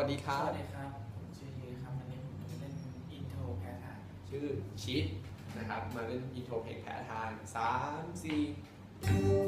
สวัสดีครับผมชื่อยีครับวันนี้ผมจะเล่นอินโทรแพ้ทางชื่อชีทนะครับมาเล่นอินโทรเพลงแพ้ทาง3 4